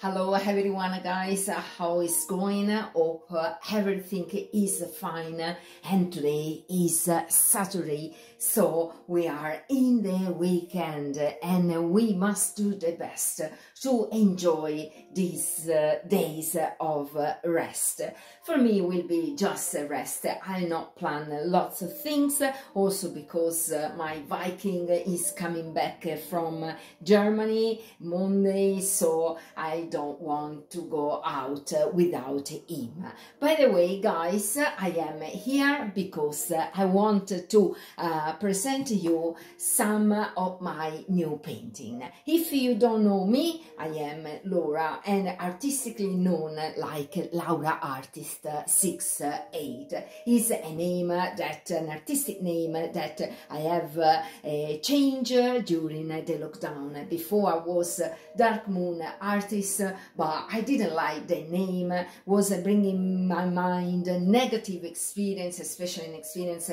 Hello everyone guys, how is going? Hope everything is fine, and today is Saturday, so we are in the weekend and we must do the best to enjoy these days of rest. For me it will be just rest. I'll not plan lots of things, also because my Viking is coming back from Germany Monday, so I don't want to go out without him. By the way guys, I am here because I want to present you some of my new painting. If you don't know me, I am Laura, and artistically known like Laura Artist 68 is a name, that an artistic name that I have changed during the lockdown. Before I was Dark Moon Artist, but I didn't like the name. Was bringing my mind negative experience, especially an experience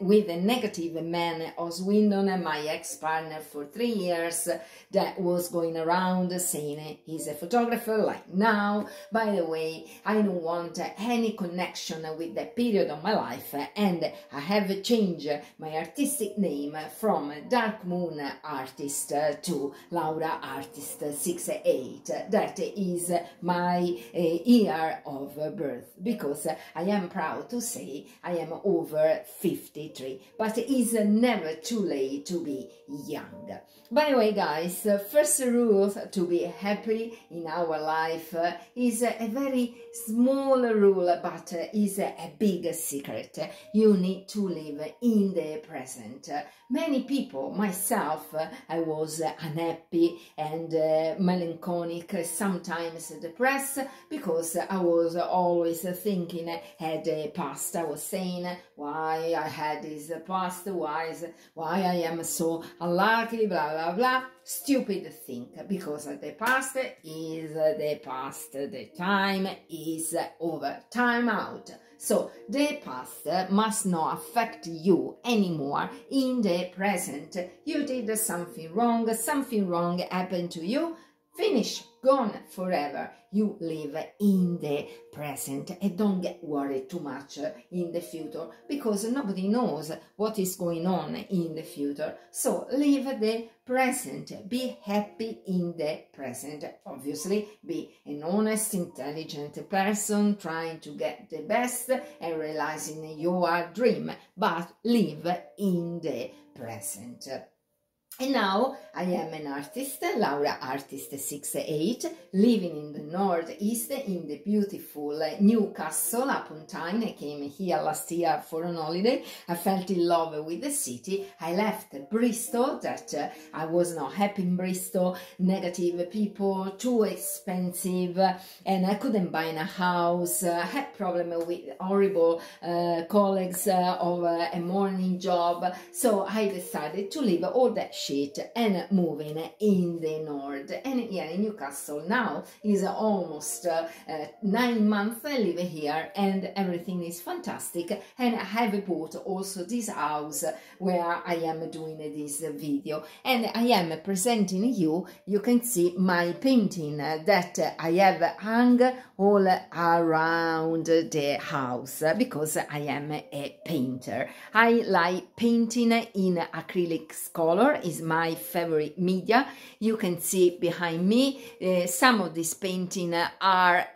with a negative man, Oswindon, my ex-partner for 3 years, that was going around saying he's a photographer like now. By the way, I don't want any connection with that period of my life, and I have changed my artistic name from Dark Moon Artist to Laura Artist 68. That is my year of birth, because I am proud to say I am over 53, but it is never too late to be young. By the way guys, first rule to be happy in our life is a very small rule, but is a big secret. You need to live in the present. Many people, myself, I was unhappy and melancholic, sometimes depressed, because I was always thinking at the past. I was saying why I had this past, why I am so unlucky, blah blah blah. Stupid thing, because the past is the past, the time is over, time out. So the past must not affect you anymore in the present. You did something wrong happened to you, finished, gone forever. You live in the present and don't get worried too much in the future, because nobody knows what is going on in the future. So live the present, be happy in the present. Obviously be an honest, intelligent person, trying to get the best and realizing your dream, but live in the present. And now I am an artist, Laura Artist 68, living in the northeast in the beautiful Newcastle upon Tyne. I came here last year for an holiday. I fell in love with the city. I left Bristol, that I was not happy in Bristol, negative people, too expensive, and I couldn't buy a house. I had problems with horrible colleagues of a morning job, so I decided to leave all that shit and moving in the north. And here in Newcastle now is almost 9 months I live here, and everything is fantastic. And I have bought also this house where I am doing this video, and I am presenting you. You can see my painting that I have hung all around the house, because I am a painter. I like painting in acrylics color. Is my favorite media. You can see behind me some of these paintings are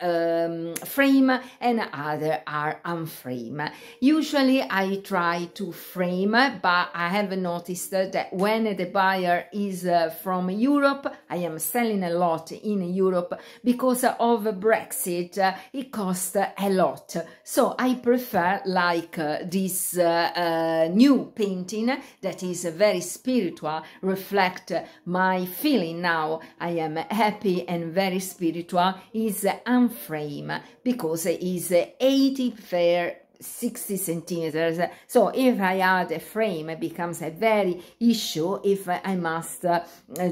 frame and other are unframe. Usually I try to frame, but I have noticed that when the buyer is from Europe, I am selling a lot in Europe, because of Brexit it costs a lot. So I prefer like this new painting that is very spiritual, reflect my feeling now. I am happy and very spiritual. Is unframe, because it is 80% 60 centimeters. So if I add a frame, it becomes a very issue if I must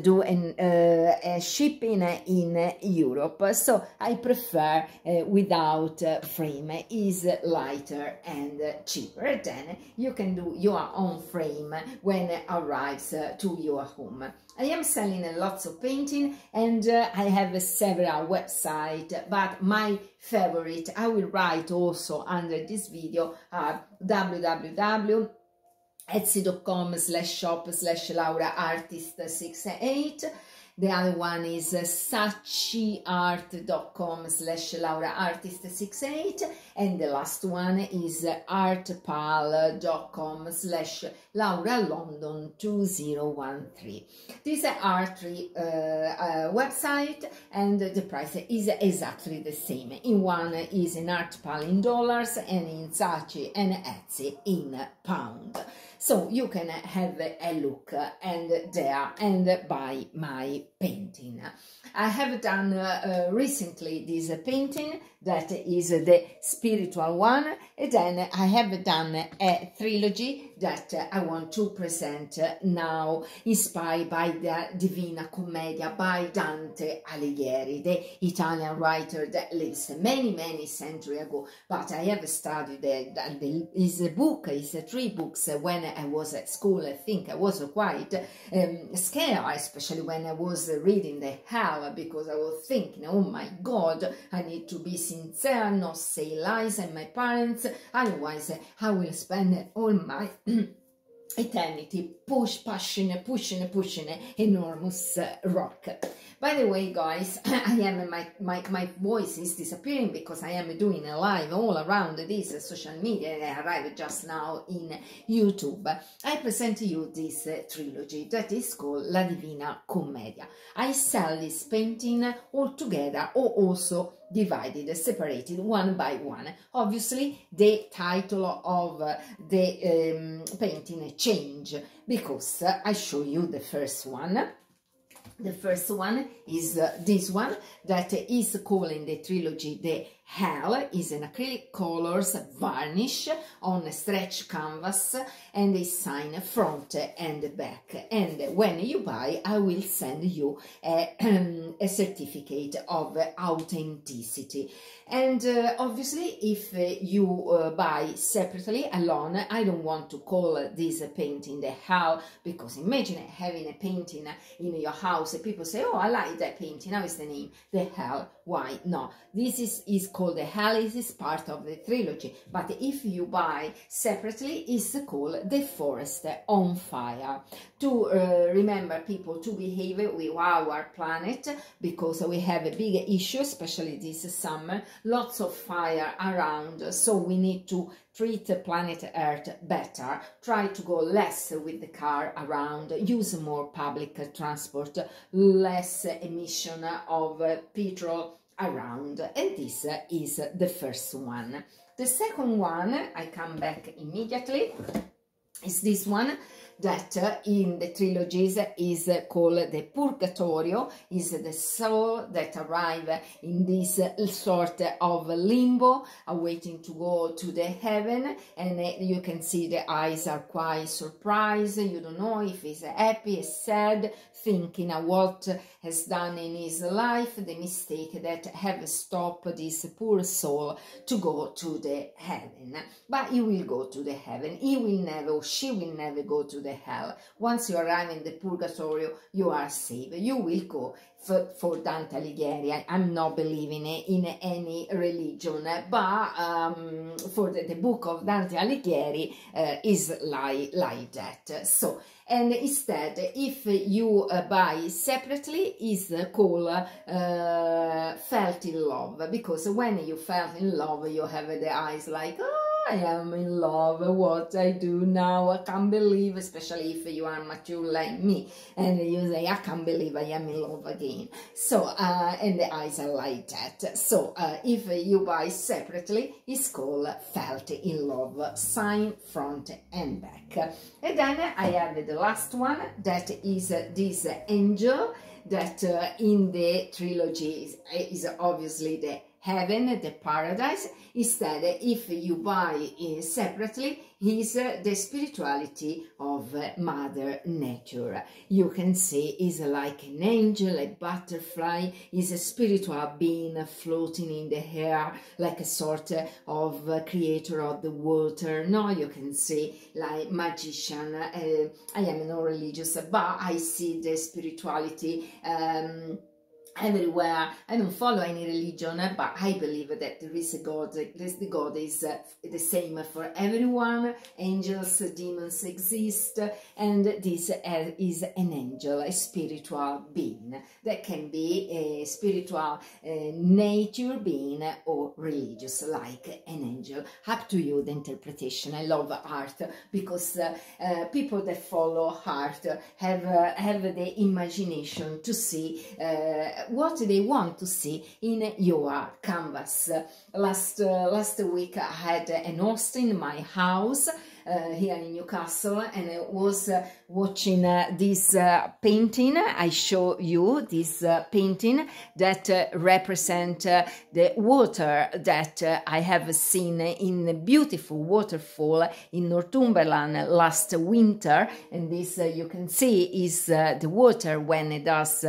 do a shipping in Europe. So I prefer without frame. Is lighter and cheaper. Then you can do your own frame when it arrives to your home. I am selling lots of painting, and I have several websites, but my favorite, I will write also under this video, are www.etsy.com/shop/lauraartist68. The other one is sachiart.com/lauraartist68, and the last one is artpal.com/lauralondon2013. These are three websites, and the price is exactly the same. In one is in Artpal in dollars, and in Sachi and Etsy in pound. So you can have a look and there and buy my painting. I have done recently this painting that is the spiritual one, and then I have done a trilogy that I want to present now, inspired by the Divina Commedia by Dante Alighieri, the Italian writer that lives many centuries ago. But I have studied his book, his three books, when I was at school. I think I was quite scared, especially when I was reading the Hell, because I was thinking, oh my God, I need to be sincere, not say lies, and my parents, otherwise I will spend all my eternity pushing enormous rock. By the way, guys, I am my voice is disappearing because I am doing a live all around this social media, and I arrived just now in YouTube. I present to you this trilogy that is called La Divina Commedia. I sell this painting all together or also divided, separated one by one. Obviously, the title of the painting change because I show you the first one. The first one is this one that is calling the trilogy the Hell. Is an acrylic colors varnish on a stretch canvas, and they sign front and back. And when you buy, I will send you a certificate of authenticity. And obviously, if you buy separately, alone, I don't want to call this painting the Hell, because imagine having a painting in your house and people say, oh, I like that painting, how is the name? The Hell. Why? No, this is called the Hell, is part of the trilogy, but if you buy separately, it's called the Forest on Fire. To remember people to behave with our planet, because we have a big issue, especially this summer, lots of fire around, so we need to treat planet Earth better, try to go less with the car around, use more public transport, less emission of petrol around, and this is the first one. The second one, I come back immediately, is this one that in the trilogies is called the Purgatorio, is the soul that arrive in this sort of limbo, waiting to go to the heaven, and you can see the eyes are quite surprised, you don't know if he's happy, sad, thinking of what has done in his life, the mistake that have stopped this poor soul to go to the heaven. But he will go to the heaven, he will never, or she will never go to the Hell. Once you arrive in the Purgatorio, you are saved. You will go. For Dante Alighieri, I'm not believing in any religion, but for the book of Dante Alighieri is like that. So, and instead, if you buy separately, is called Felt in Love, because when you felt in love, you have the eyes like, oh, I am in love, what I do now, I can't believe, especially if you are mature like me, and you say, I can't believe I am in love again. So, and the eyes are like that. So, if you buy separately, it's called Felt in Love, sign front and back. And then I have the last one, that is this Angel, that in the trilogy is obviously the heaven, the paradise. Instead, if you buy separately, is the spirituality of Mother Nature. You can see is like an angel, a butterfly, is a spiritual being floating in the air, like a sort of creator of the water. No, you can see like magician. I am not religious, but I see the spirituality everywhere. I don't follow any religion, but I believe that there is a God. The God is the same for everyone. Angels, demons exist, and this is an angel, a spiritual being that can be a spiritual nature being or religious, like an angel. Up to you the interpretation. I love art because people that follow art have the imagination to see what they want to see in your canvas. Last week I had an host in my house here in Newcastle, and I was watching this painting. I show you this painting that represent the water that I have seen in a beautiful waterfall in Northumberland last winter. And this you can see is the water when it does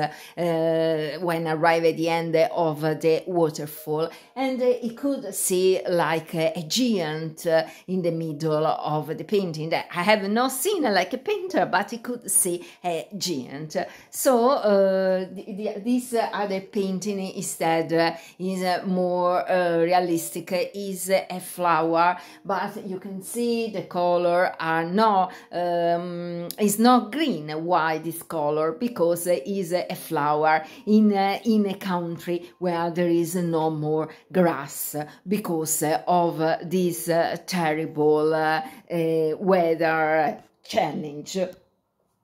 when arrive at the end of the waterfall, and it could see like a giant in the middle of the painting that I have not seen like a painter, but I could see a giant. So this other painting instead is more realistic, is a flower, but you can see the color are not is not green. Why this color? Because it is a flower in a country where there is no more grass because of this terrible weather challenge.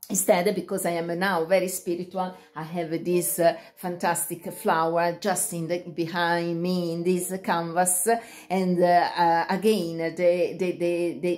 Instead, because I am now very spiritual, I have this fantastic flower just in the, behind me in this canvas, and again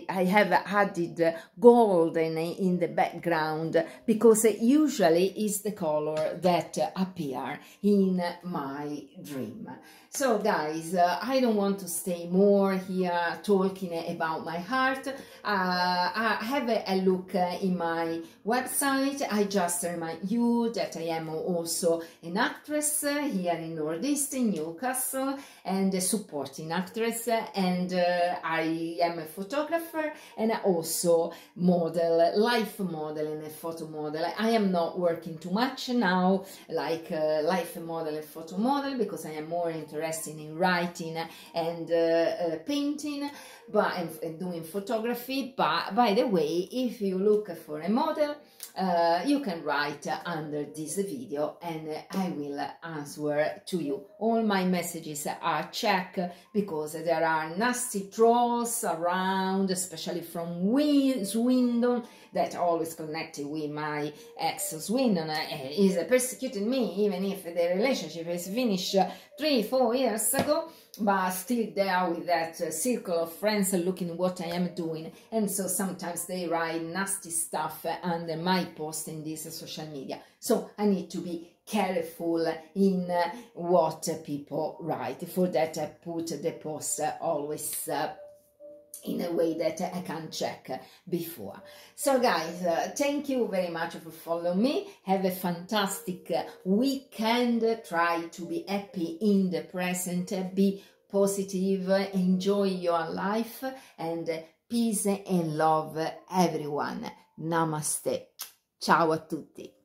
I have added golden in the background because usually is the color that appear in my dream. So guys, I don't want to stay more here talking about my heart. I have a look in my website. I just remind you that I am also an actress here in Northeast, in Newcastle, and a supporting actress, and I am a photographer and also model, life model and a photo model. I am not working too much now like life model and photo model because I am more interested in writing and painting, but and doing photography. But by the way, if you look for a model, you can write under this video and I will answer to you. All my messages are checked because there are nasty trolls around, especially from Swindon, that always connected with my ex Swindon. Is persecuting me, even if the relationship is finished 3-4 years ago, but still there with that circle of friends looking what I am doing, and so sometimes they write nasty stuff under my post in this social media. So I need to be careful in what people write. For that I put the post always in a way that I can check before. So guys, thank you very much for following me. Have a fantastic weekend. Try to be happy in the present, be positive, enjoy your life, and peace and love everyone. Namaste. Ciao a tutti.